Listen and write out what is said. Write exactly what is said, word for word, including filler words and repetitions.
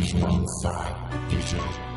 management side digital.